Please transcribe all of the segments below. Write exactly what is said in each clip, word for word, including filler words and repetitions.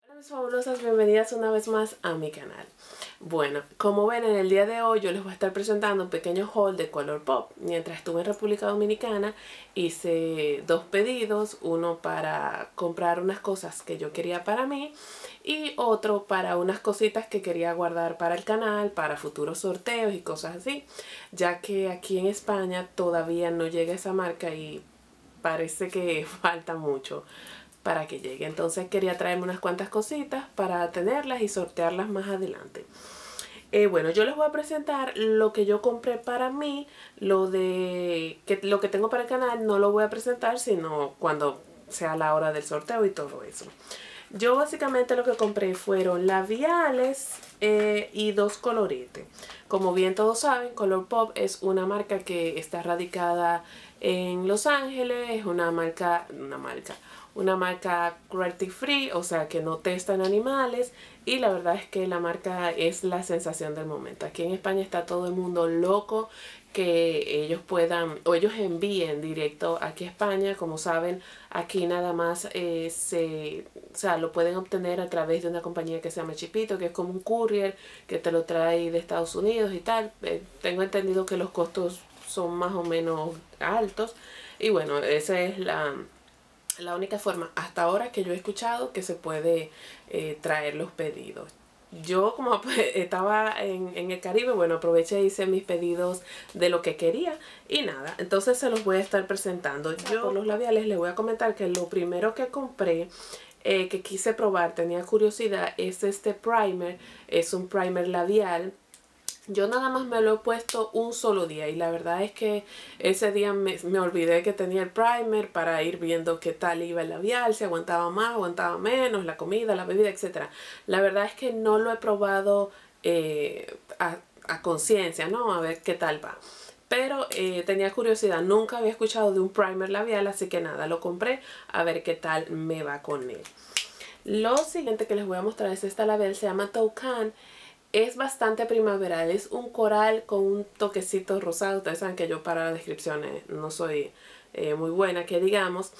Hola mis fabulosas, bienvenidas una vez más a mi canal. Bueno, como ven, en el día de hoy yo les voy a estar presentando un pequeño haul de Colourpop. Mientras estuve en República Dominicana hice dos pedidos, uno para comprar unas cosas que yo quería para mí y otro para unas cositas que quería guardar para el canal, para futuros sorteos y cosas así, ya que aquí en España todavía no llega esa marca y parece que falta mucho para que llegue. Entonces quería traerme unas cuantas cositas para tenerlas y sortearlas más adelante. Eh, bueno, yo les voy a presentar lo que yo compré para mí. Lo de que lo que tengo para el canal no lo voy a presentar sino cuando sea la hora del sorteo y todo eso. Yo básicamente lo que compré fueron labiales eh, y dos coloretes. Como bien todos saben, Colourpop es una marca que está radicada en Los Ángeles. Es una marca, una marca, una marca cruelty free, o sea que no testan animales. Y la verdad es que la marca es la sensación del momento. Aquí en España está todo el mundo loco que ellos puedan o ellos envíen directo aquí a España. Como saben, aquí nada más eh, se, o sea, lo pueden obtener a través de una compañía que se llama Chipito, que es como un courier que te lo trae de Estados Unidos y tal. Eh, tengo entendido que los costos son más o menos altos y bueno, esa es la, la única forma hasta ahora que yo he escuchado que se puede eh, traer los pedidos. Yo como estaba en, en el Caribe, bueno, aproveché e hice mis pedidos de lo que quería y nada, entonces se los voy a estar presentando. Yo por los labiales les voy a comentar que lo primero que compré, eh, que quise probar, tenía curiosidad, es este primer. Es un primer labial. Yo nada más me lo he puesto un solo día y la verdad es que ese día me, me olvidé que tenía el primer para ir viendo qué tal iba el labial, si aguantaba más, aguantaba menos, la comida, la bebida, etcétera. La verdad es que no lo he probado eh, a, a conciencia, ¿no? A ver qué tal va. Pero eh, tenía curiosidad, nunca había escuchado de un primer labial, así que nada, lo compré a ver qué tal me va con él. Lo siguiente que les voy a mostrar es esta labial, se llama Toucan. Es bastante primaveral, es un coral con un toquecito rosado. Ustedes saben que yo para las descripciones no soy eh, muy buena, que digamos.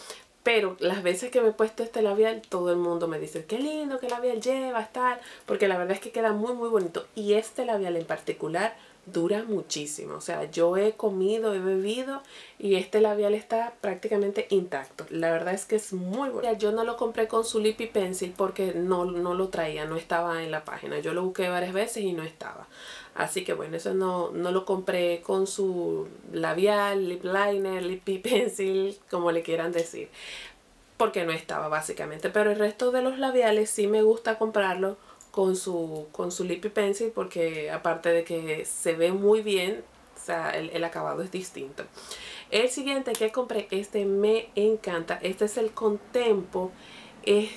Pero las veces que me he puesto este labial, todo el mundo me dice, qué lindo, qué labial llevas, tal. Porque la verdad es que queda muy muy bonito. Y este labial en particular dura muchísimo. O sea, yo he comido, he bebido y este labial está prácticamente intacto. La verdad es que es muy bueno. Yo no lo compré con su Lippy Pencil porque no, no lo traía, no estaba en la página. Yo lo busqué varias veces y no estaba. Así que bueno, eso no, no lo compré con su labial, lip liner, Lippy Pencil, como le quieran decir, porque no estaba básicamente. Pero el resto de los labiales sí me gusta comprarlo con su, con su Lippy Pencil porque aparte de que se ve muy bien, o sea, el, el acabado es distinto. El siguiente que compré, este me encanta. Este es el Contempo. Es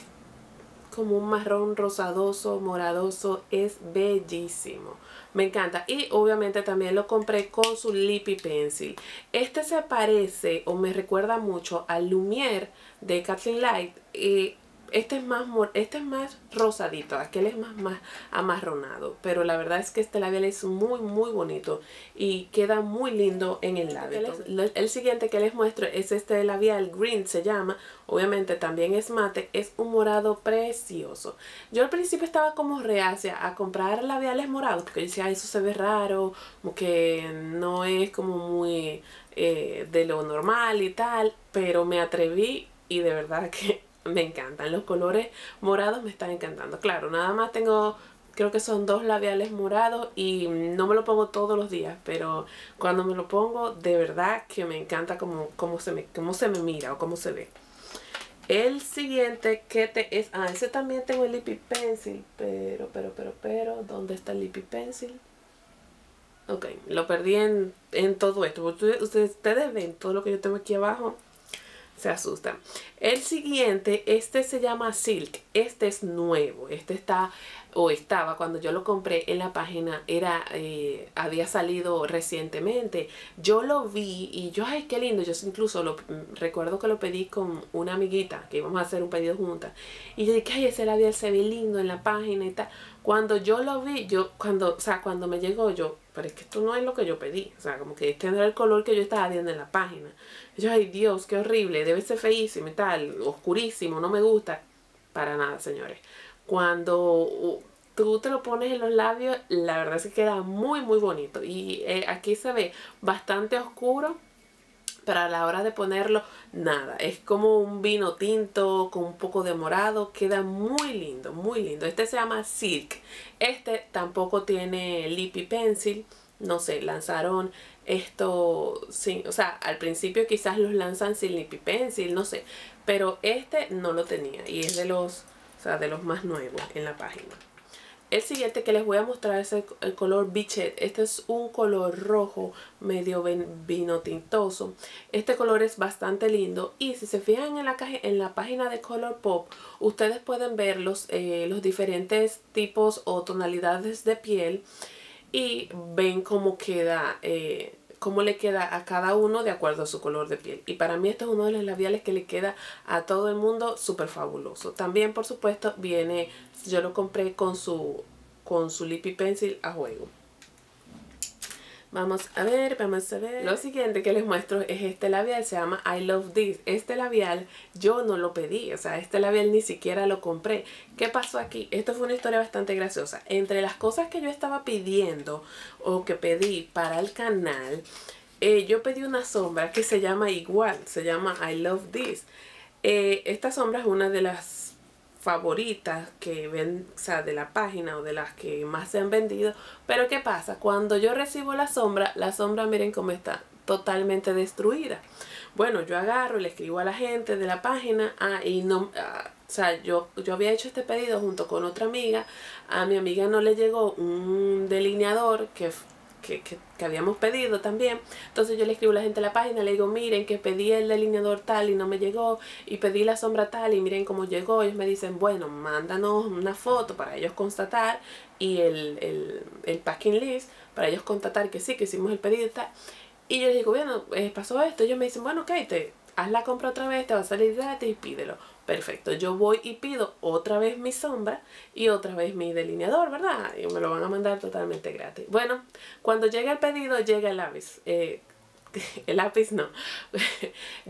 como un marrón rosadoso, moradoso. Es bellísimo. Me encanta. Y obviamente también lo compré con su Lippy Pencil. Este se parece o me recuerda mucho al Lumiere de Kathleen Light. Eh, Este es, más, este es más rosadito, aquel es más, más amarronado. Pero la verdad es que este labial es muy muy bonito y queda muy lindo en el labio. El, el siguiente que les muestro es este labial, Green se llama. Obviamente también es mate, es un morado precioso. Yo al principio estaba como reacia a comprar labiales morados porque decía, eso se ve raro, como que no es como muy eh, de lo normal y tal. Pero me atreví y de verdad que me encantan, los colores morados me están encantando. Claro, nada más tengo, creo que son dos labiales morados y no me lo pongo todos los días, pero cuando me lo pongo de verdad que me encanta como, como, se, me, como se me mira o cómo se ve. El siguiente que te es, ah, ese también tengo el Lippy Pencil, pero, pero, pero, pero, ¿dónde está el Lippy Pencil? Ok, lo perdí en, en todo esto. Ustedes, ustedes ven todo lo que yo tengo aquí abajo. Se asustan. El siguiente, este se llama Silk. Este es nuevo. Este está o estaba cuando yo lo compré en la página. Era, eh, había salido recientemente. Yo lo vi y yo, ay, qué lindo. Yo incluso lo, recuerdo que lo pedí con una amiguita que íbamos a hacer un pedido juntas. Y yo dije, ay, ese labial se ve lindo en la página y tal. Cuando yo lo vi, yo, cuando, o sea, cuando me llegó yo, pero es que esto no es lo que yo pedí. O sea, como que este no era el color que yo estaba viendo en la página. Y yo, ay Dios, qué horrible, debe ser feísimo y tal, oscurísimo, no me gusta. Para nada, señores. Cuando tú te lo pones en los labios, la verdad es que queda muy, muy bonito. Y eh, aquí se ve bastante oscuro, pero a la hora de ponerlo, nada. Es como un vino tinto con un poco de morado. Queda muy lindo, muy lindo. Este se llama Silk. Este tampoco tiene lippy pencil. No sé, lanzaron esto sin... O sea, al principio quizás los lanzan sin lippy pencil, no sé. Pero este no lo tenía y es de los, o sea, de los más nuevos en la página. El siguiente que les voy a mostrar es el, el color Bichette. Este es un color rojo medio ven, vino tintoso. Este color es bastante lindo. Y si se fijan en la, en la página de Colourpop, ustedes pueden ver los, eh, los diferentes tipos o tonalidades de piel. Y ven cómo queda, eh, cómo le queda a cada uno de acuerdo a su color de piel. Y para mí este es uno de los labiales que le queda a todo el mundo súper fabuloso. También, por supuesto, viene, yo lo compré con su, con su lippy pencil a juego. Vamos a ver, vamos a ver. Lo siguiente que les muestro es este labial, se llama I Love This. Este labial yo no lo pedí, o sea, este labial ni siquiera lo compré. ¿Qué pasó aquí? Esto fue una historia bastante graciosa. Entre las cosas que yo estaba pidiendo o que pedí para el canal, eh, yo pedí una sombra que se llama igual, se llama I Love This. Eh, esta sombra es una de las favoritas que ven, o sea, de la página o de las que más se han vendido. Pero ¿qué pasa? Cuando yo recibo la sombra, la sombra miren cómo está, totalmente destruida. Bueno, yo agarro y le escribo a la gente de la página, ah, y no, ah, o sea, yo, yo había hecho este pedido junto con otra amiga. A mi amiga no le llegó un delineador que Que, que, que habíamos pedido también. Entonces yo le escribo a la gente de la página, le digo, miren que pedí el delineador tal y no me llegó, y pedí la sombra tal y miren cómo llegó. Ellos me dicen, bueno, mándanos una foto para ellos constatar y el, el, el packing list, para ellos constatar que sí, que hicimos el pedido y tal. Y yo les digo, bueno, eh, pasó esto. Ellos me dicen, bueno, ok, te, haz la compra otra vez, te va a salir gratis y pídelo. Perfecto, yo voy y pido otra vez mi sombra y otra vez mi delineador, ¿verdad? Y me lo van a mandar totalmente gratis. Bueno, cuando llega el pedido, llega el lápiz. Eh, el lápiz no.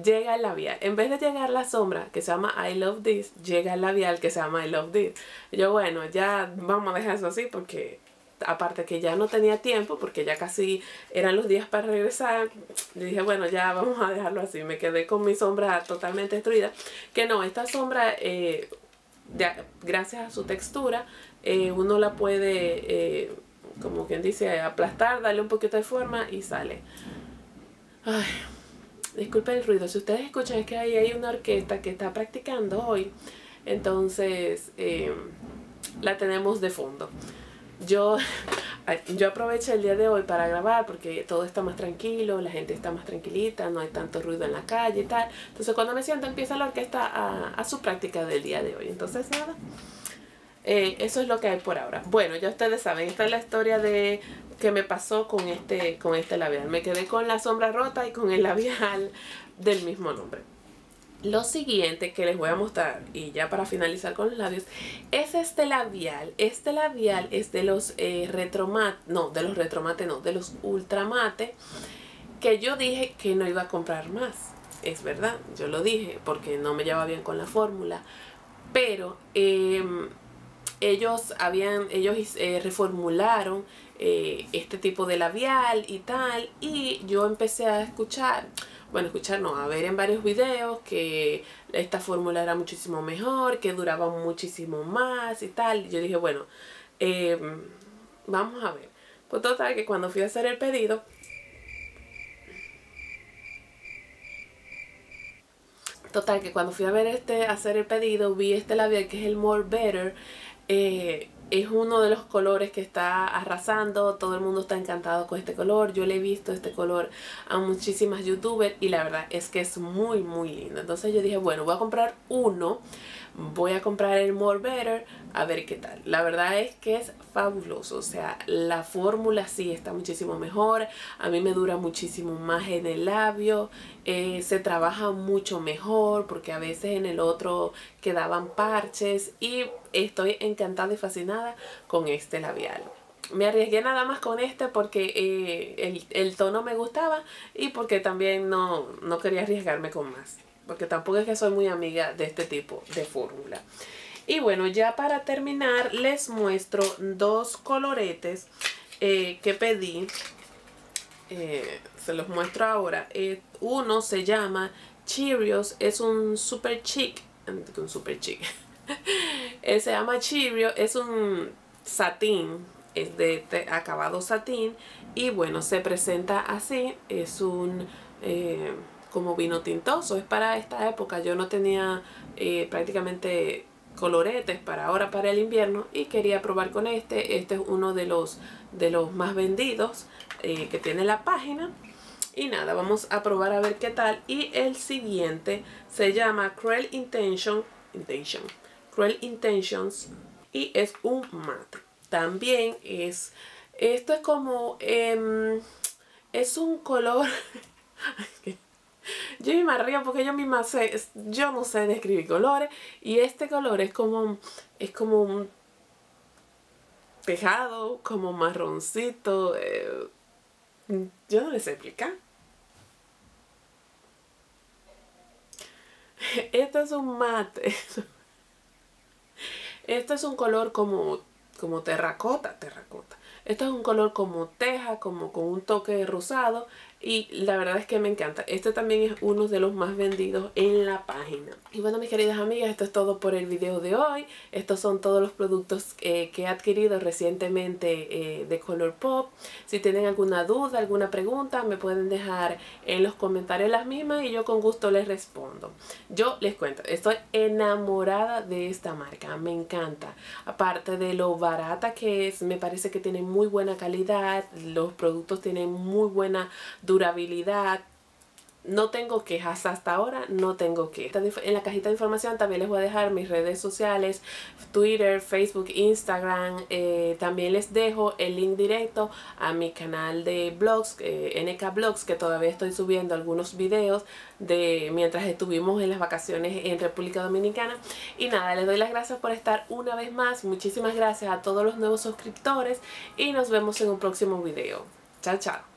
Llega el labial. En vez de llegar la sombra que se llama I Love This, llega el labial que se llama I Love This. Yo, bueno, ya vamos a dejar eso así porque... Aparte que ya no tenía tiempo porque ya casi eran los días para regresar. Le dije, bueno, ya vamos a dejarlo así. Me quedé con mi sombra totalmente destruida. Que no, esta sombra, eh, ya, gracias a su textura, eh, uno la puede, eh, como quien dice, aplastar, darle un poquito de forma y sale. Ay, disculpen el ruido. Si ustedes escuchan, es que ahí hay una orquesta que está practicando hoy. Entonces, eh, la tenemos de fondo. Yo, yo aproveché el día de hoy para grabar porque todo está más tranquilo, la gente está más tranquilita, no hay tanto ruido en la calle y tal. Entonces cuando me siento empieza la orquesta a, a su práctica del día de hoy. Entonces nada, eh, eso es lo que hay por ahora. Bueno, ya ustedes saben, esta es la historia de que me pasó con este, con este labial. Me quedé con la sombra rota y con el labial del mismo nombre. Lo siguiente que les voy a mostrar, y ya para finalizar con los labios, es este labial. Este labial es de los eh, retromate, no, de los retromate no, de los ultramate, que yo dije que no iba a comprar más. Es verdad, yo lo dije porque no me llevaba bien con la fórmula, pero eh, ellos habían, ellos eh, reformularon eh, este tipo de labial y tal, y yo empecé a escuchar... Bueno, escucharnos, a ver en varios videos que esta fórmula era muchísimo mejor, que duraba muchísimo más y tal. Y yo dije, bueno, eh, vamos a ver. Pues total, que cuando fui a hacer el pedido, total, que cuando fui a ver este, a hacer el pedido, vi este labial que es el More Better. Eh, es uno de los colores que está arrasando, todo el mundo está encantado con este color. Yo le he visto este color a muchísimas youtubers y la verdad es que es muy muy lindo. Entonces yo dije, bueno, voy a comprar uno, voy a comprar el More Better, a ver qué tal. La verdad es que es fabuloso, o sea, la fórmula sí está muchísimo mejor, a mí me dura muchísimo más en el labio, eh, se trabaja mucho mejor porque a veces en el otro quedaban parches, y estoy encantada y fascinada con este labial. me arriesgué nada más con este porque eh, el, el tono me gustaba y porque también no, no quería arriesgarme con más. Porque tampoco es que soy muy amiga de este tipo de fórmula. Y bueno, ya para terminar les muestro dos coloretes eh, que pedí. Eh, se los muestro ahora. Eh, uno se llama Cheerios, es un super chic. Un super chic. eh, se llama Chirrio, es un satín, es de, de acabado satín. Y bueno, se presenta así, es un... Eh, como vino tintoso, es para esta época. Yo no tenía eh, prácticamente coloretes para ahora, para el invierno, y quería probar con este. Este es uno de los, de los más vendidos eh, que tiene la página. Y nada, vamos a probar a ver qué tal. Y el siguiente se llama Cruel Intention, Intention, Cruel Intentions, y es un mate. También es... Esto es como... Eh, es un color... Yo misma río porque yo misma sé, yo no sé describir colores, y este color es como, es como un tejado, como marroncito, eh, yo no les sé explicar. Esto es un mate, esto es un color como, como terracota, terracota. Esto es un color como teja, como con un toque de rosado, y la verdad es que me encanta. Este también es uno de los más vendidos en la página. Y bueno, mis queridas amigas, esto es todo por el video de hoy. Estos son todos los productos eh, que he adquirido recientemente eh, de Colourpop. Si tienen alguna duda, alguna pregunta, me pueden dejar en los comentarios las mismas y yo con gusto les respondo. Yo les cuento, estoy enamorada de esta marca, me encanta. Aparte de lo barata que es, me parece que tiene muy buena calidad, los productos tienen muy buena durabilidad. No tengo quejas hasta ahora, no tengo quejas. En la cajita de información también les voy a dejar mis redes sociales, Twitter, Facebook, Instagram. Eh, también les dejo el link directo a mi canal de blogs, eh, N K Vlogs, que todavía estoy subiendo algunos videos de mientras estuvimos en las vacaciones en República Dominicana. Y nada, les doy las gracias por estar una vez más. Muchísimas gracias a todos los nuevos suscriptores y nos vemos en un próximo video. Chao, chao.